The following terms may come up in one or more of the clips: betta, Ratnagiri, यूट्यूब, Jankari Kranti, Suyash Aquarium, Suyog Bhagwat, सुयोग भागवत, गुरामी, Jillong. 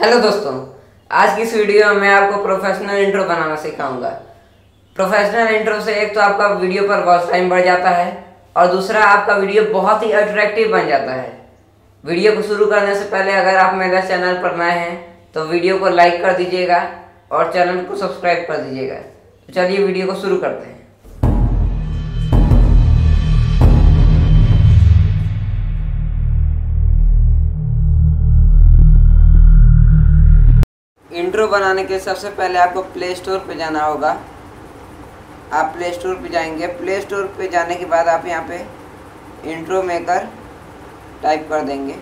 Hello दोस्तों, आज की इस वीडियो में मैं आपको प्रोफेशनल इंट्रो बनाना सिखाऊंगा। प्रोफेशनल इंट्रो से एक तो आपका वीडियो पर वॉच टाइम बढ़ जाता है और दूसरा आपका वीडियो बहुत ही अट्रैक्टिव बन जाता है। वीडियो को शुरू करने से पहले अगर आप मेरे चैनल पर नए हैं तो वीडियो को लाइक कर दीजिएगा और चैनल को सब्सक्राइब कर दीजिएगा। तो चलिए वीडियो को शुरू करते हैं। इंट्रो बनाने के सबसे पहले आपको प्ले स्टोर पर जाना होगा। आप प्ले स्टोर पर जाएंगे। प्ले स्टोर पर जाने के बाद आप यहाँ पे इंट्रो मेकर टाइप कर देंगे।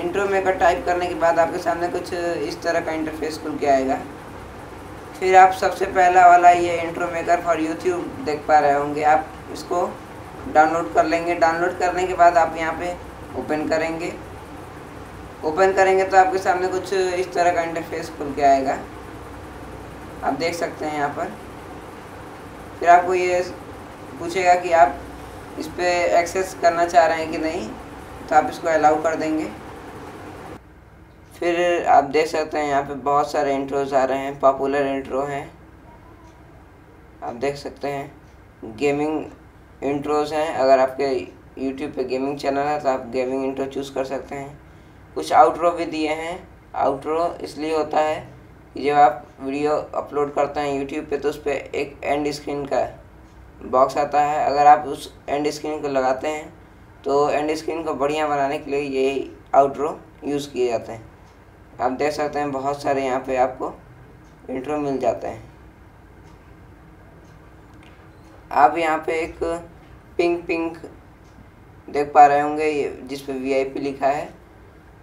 इंट्रो मेकर टाइप करने के बाद आपके सामने कुछ इस तरह का इंटरफेस खुल के आएगा। फिर आप सबसे पहला वाला ये इंट्रो मेकर फॉर यूट्यूब देख पा रहे होंगे, आप इसको डाउनलोड कर लेंगे। डाउनलोड करने के बाद आप यहाँ पे ओपन करेंगे। ओपन करेंगे तो आपके सामने कुछ इस तरह का इंटरफेस खुल के आएगा, आप देख सकते हैं यहाँ पर। फिर आपको ये पूछेगा कि आप इस पर एक्सेस करना चाह रहे हैं कि नहीं, तो आप इसको अलाउ कर देंगे। फिर आप देख सकते हैं यहाँ पे बहुत सारे इंट्रोज आ रहे हैं, पॉपुलर इंट्रो हैं, आप देख सकते हैं। गेमिंग इंट्रोज हैं, अगर आपके यूट्यूब पे गेमिंग चैनल है तो आप गेमिंग इंट्रो चूज़ कर सकते हैं। कुछ आउट्रो भी दिए हैं। आउट्रो इसलिए होता है कि जब आप वीडियो अपलोड करते हैं यूट्यूब पे तो उस पर एक एंड स्क्रीन का बॉक्स आता है, अगर आप उस एंड स्क्रीन को लगाते हैं तो एंड स्क्रीन को बढ़िया बनाने के लिए यही आउट्रो यूज़ किए जाते हैं। आप देख सकते हैं बहुत सारे यहाँ पे आपको इंट्रो मिल जाते हैं। आप यहाँ पे एक पिंक देख पा रहे होंगे, ये जिस पे VIP लिखा है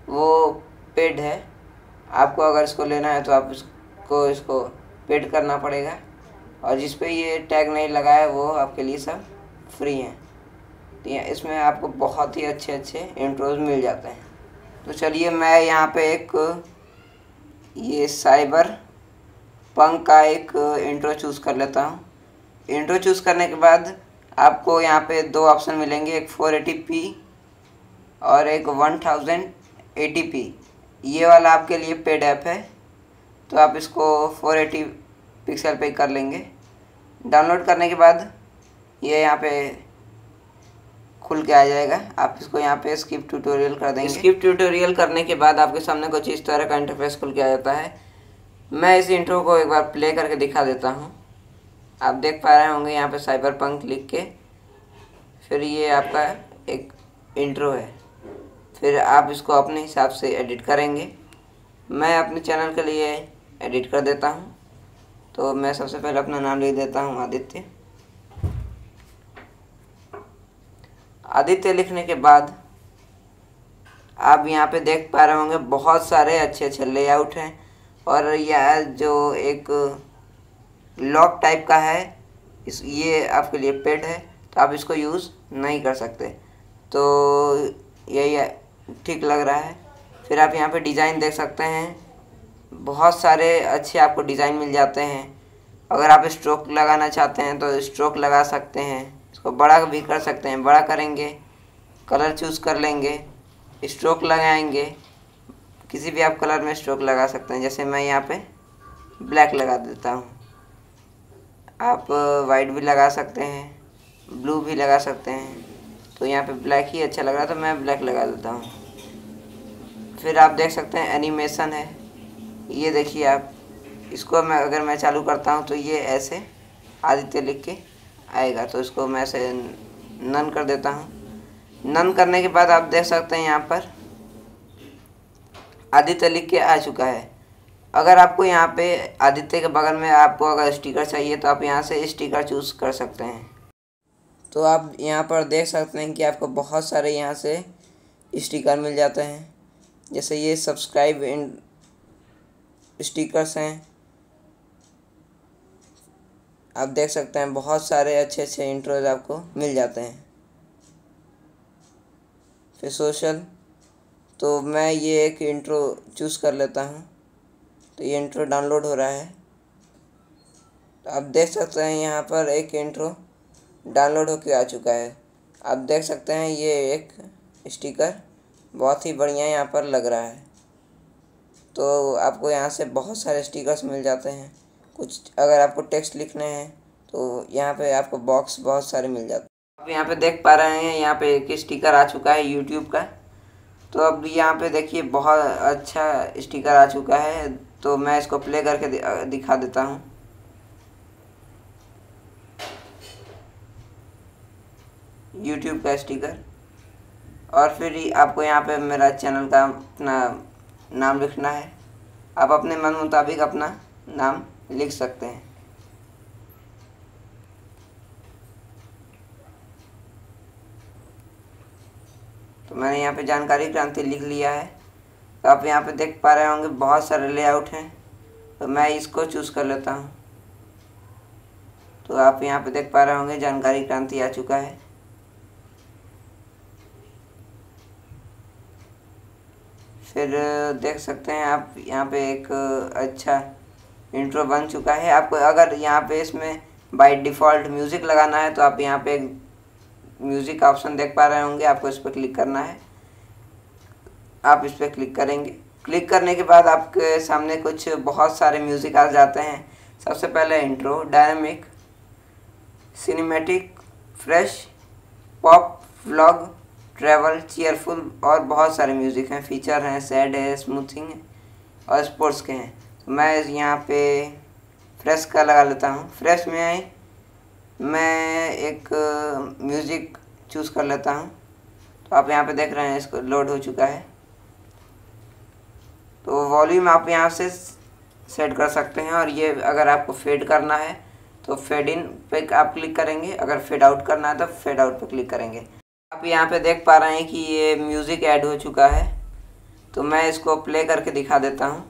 वो पेड है। आपको अगर इसको लेना है तो आप इसको पेड करना पड़ेगा, और जिस पे ये टैग नहीं लगा है वो आपके लिए सब फ्री हैं। तो इसमें आपको बहुत ही अच्छे इंट्रोज मिल जाते हैं। तो चलिए मैं यहाँ पे एक ये साइबर पंक का एक इंट्रो चूज़ कर लेता हूँ। इंट्रो चूज़ करने के बाद आपको यहाँ पे दो ऑप्शन मिलेंगे, एक 480p और एक 1080p। ये वाला आपके लिए पेड ऐप है तो आप इसको 480 पिक्सल पे कर लेंगे। डाउनलोड करने के बाद ये यहाँ पे खुल के आ जाएगा, आप इसको यहाँ पे स्किप ट्यूटोरियल कर देंगे। स्किप ट्यूटोरियल करने के बाद आपके सामने कुछ इस तरह का इंटरफेस खुल के आ जाता है। मैं इस इंट्रो को एक बार प्ले करके दिखा देता हूँ। आप देख पा रहे होंगे यहाँ पे साइबर पंक लिख के, फिर ये आपका एक इंट्रो है। फिर आप इसको अपने हिसाब से एडिट करेंगे। मैं अपने चैनल के लिए एडिट कर देता हूँ। तो मैं सबसे पहले अपना नाम लिख देता हूँ आदित्य। आदित्य लिखने के बाद आप यहाँ पे देख पा रहे होंगे बहुत सारे अच्छे लेआउट हैं, और यह जो एक लॉक टाइप का है ये आपके लिए पेड है तो आप इसको यूज़ नहीं कर सकते। तो यही ठीक लग रहा है। फिर आप यहाँ पे डिज़ाइन देख सकते हैं, बहुत सारे अच्छे आपको डिज़ाइन मिल जाते हैं। अगर आप स्ट्रोक लगाना चाहते हैं तो स्ट्रोक लगा सकते हैं, इसको बड़ा भी कर सकते हैं। बड़ा करेंगे, कलर चूज़ कर लेंगे, स्ट्रोक लगाएंगे, किसी भी आप कलर में स्ट्रोक लगा सकते हैं। जैसे मैं यहाँ पे ब्लैक लगा देता हूँ, आप वाइट भी लगा सकते हैं, ब्लू भी लगा सकते हैं। तो यहाँ पे ब्लैक ही अच्छा लग रहा है तो मैं ब्लैक लगा देता हूँ। फिर आप देख सकते हैं एनिमेशन है, ये देखिए आप इसको अगर मैं चालू करता हूँ तो ये ऐसे आदित्य लिख के आएगा, तो इसको मैं ऐसे नन कर देता हूँ। नन करने के बाद आप देख सकते हैं यहाँ पर आदित्य लिख के आ चुका है। अगर आपको यहाँ पे आदित्य के बगल में आपको अगर स्टिकर चाहिए तो आप यहाँ से स्टिकर चूज़ कर सकते हैं। तो आप यहाँ पर देख सकते हैं कि आपको बहुत सारे यहाँ से स्टिकर मिल जाते हैं, जैसे ये सब्सक्राइब इन स्टिकर्स हैं। आप देख सकते हैं बहुत सारे अच्छे इंट्रोज आपको मिल जाते हैं। फिर सोशल, तो मैं ये एक इंट्रो चूज़ कर लेता हूँ। तो ये इंट्रो डाउनलोड हो रहा है, तो आप देख सकते हैं यहाँ पर एक इंट्रो डाउनलोड होके आ चुका है। आप देख सकते हैं ये एक स्टिकर बहुत ही बढ़िया यहाँ पर लग रहा है। तो आपको यहाँ से बहुत सारे स्टिकर्स मिल जाते हैं। कुछ अगर आपको टेक्स्ट लिखने हैं तो यहाँ पे आपको बॉक्स बहुत सारे मिल जाते हैं। आप यहाँ पे देख पा रहे हैं यहाँ पे एक स्टिकर आ चुका है यूट्यूब का। तो अब यहाँ पे देखिए बहुत अच्छा स्टिकर आ चुका है। तो मैं इसको प्ले करके दिखा देता हूँ। यूट्यूब का स्टिकर और फिर आपको यहाँ पे मेरा चैनल का अपना नाम लिखना है। आप अपने मन मुताबिक अपना नाम लिख सकते हैं। तो मैंने यहाँ पे जानकारी क्रांति लिख लिया है। तो आप यहाँ पे देख पा रहे होंगे बहुत सारे लेआउट हैं। तो मैं इसको चूज़ कर लेता हूँ। तो आप यहाँ पे देख पा रहे होंगे जानकारी क्रांति आ चुका है। फिर देख सकते हैं आप यहाँ पे एक अच्छा इंट्रो बन चुका है। आपको अगर यहाँ पे इसमें बाय डिफ़ॉल्ट म्यूज़िक लगाना है तो आप यहाँ पे एक म्यूज़िक का ऑप्शन देख पा रहे होंगे। आपको इस पर क्लिक करना है। आप इस पर क्लिक करेंगे। क्लिक करने के बाद आपके सामने कुछ बहुत सारे म्यूज़िक आ जाते हैं। सबसे पहले intro, dynamic, cinematic, fresh, pop, vlog, travel, cheerful और बहुत सारे म्यूज़िक हैं। फीचर हैं, सैड है, स्मूथिंग है और स्पोर्ट्स के हैं। तो मैं यहाँ पे फ्रेश का लगा लेता हूँ। फ्रेश में आई मैं एक म्यूज़िक चूज़ कर लेता हूँ। तो आप यहाँ पे देख रहे हैं इसको लोड हो चुका है। तो वॉल्यूम आप यहाँ से सेट कर सकते हैं। और ये अगर आपको फेड करना है तो फेड इन पे आप क्लिक करेंगे। अगर फेड आउट करना है तो फेड आउट पर क्लिक करेंगे। आप यहाँ पे देख पा रहे हैं कि ये म्यूज़िक ऐड हो चुका है। तो मैं इसको प्ले करके दिखा देता हूँ।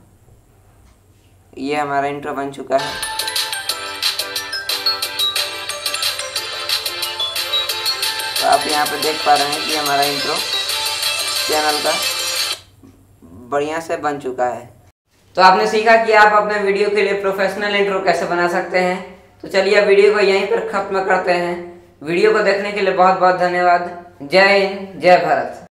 ये हमारा इंट्रो बन चुका है। तो आप यहाँ पे देख पा रहे हैं कि हमारा इंट्रो चैनल का बढ़िया से बन चुका है। तो आपने सीखा कि आप अपने वीडियो के लिए प्रोफेशनल इंट्रो कैसे बना सकते हैं। तो चलिए वीडियो को यहीं पर ख़त्म करते हैं। वीडियो को देखने के लिए बहुत बहुत धन्यवाद। जय हिंद, जय भारत।